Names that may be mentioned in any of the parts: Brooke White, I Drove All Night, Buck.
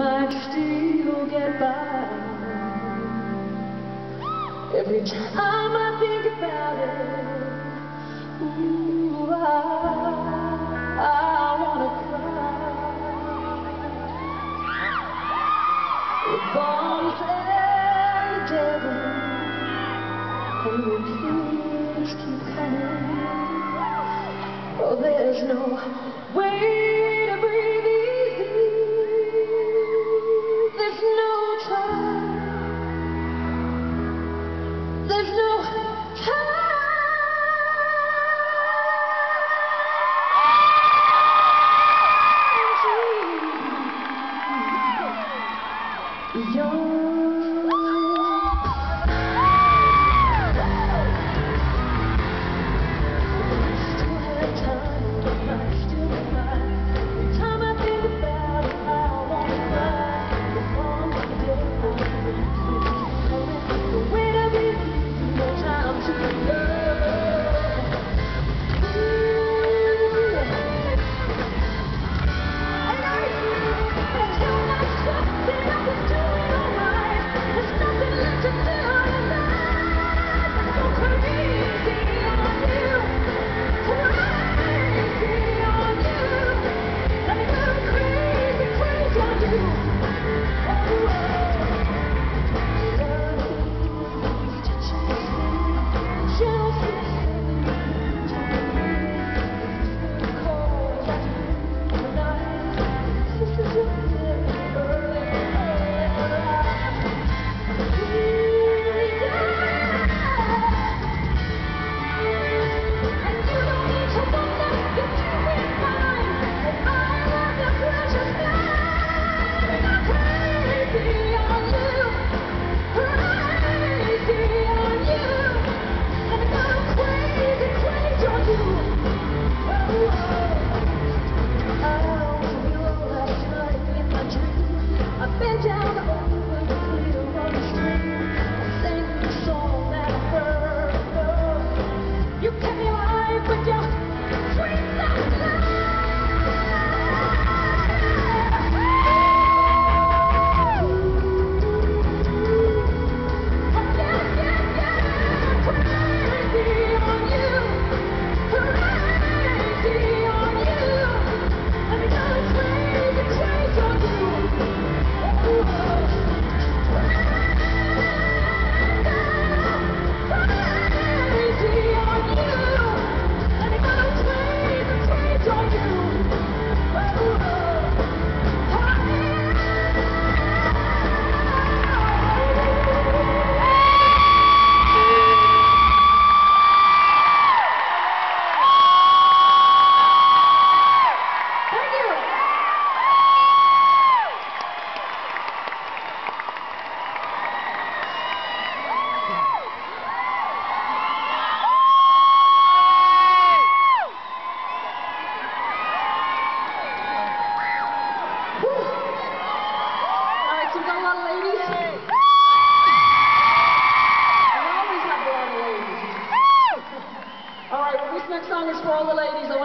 might still get by. Every time I think about it, ooh, I wanna cry. If arms and devil, and the tears keep coming, oh, there's no way.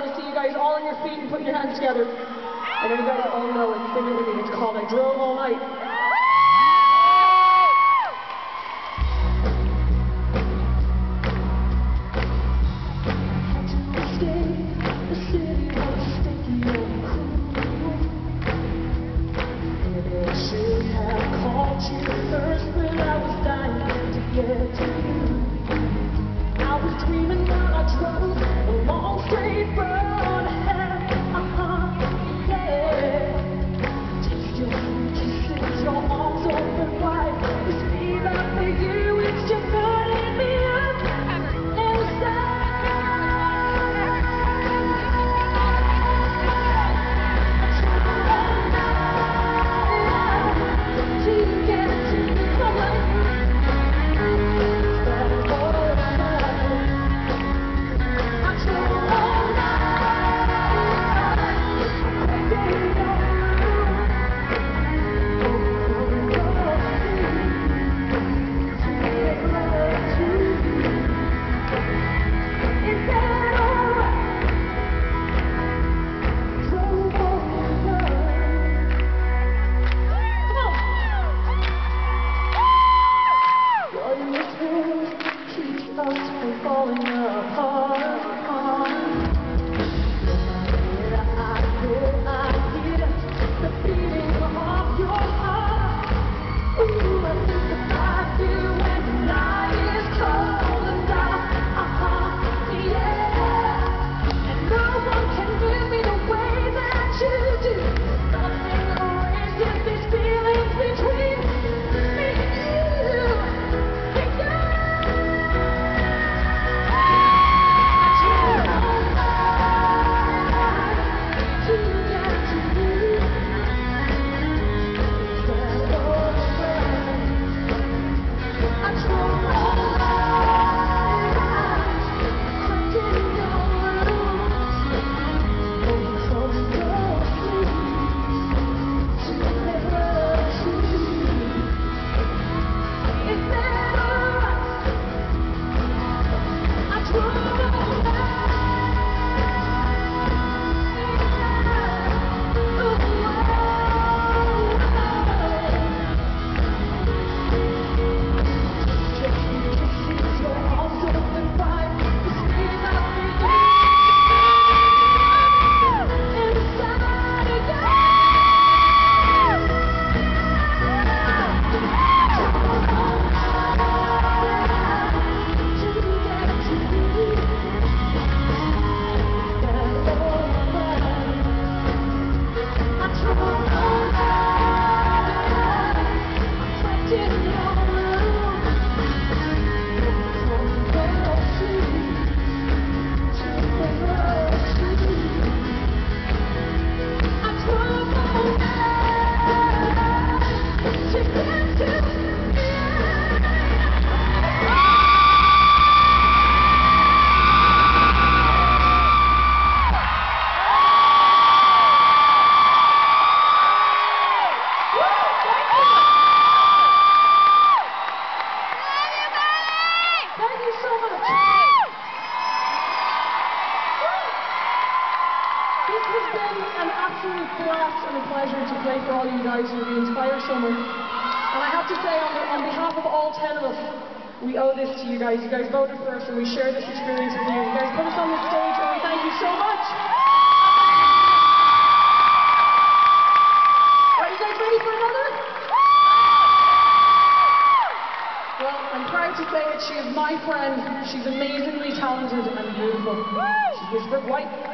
And you guys all know it, sing it with me. It's called I Drove All Night. This has been an absolute blast and a pleasure to play for all you guys in the entire summer. And I have to say, on behalf of all 10 of us, we owe this to you guys. You guys voted for us and we share this experience with you. You guys put us on this stage and we thank you so much. Are you guys ready for another? Well, I'm proud to say that she is my friend. She's amazingly talented and beautiful. She's Brooke White.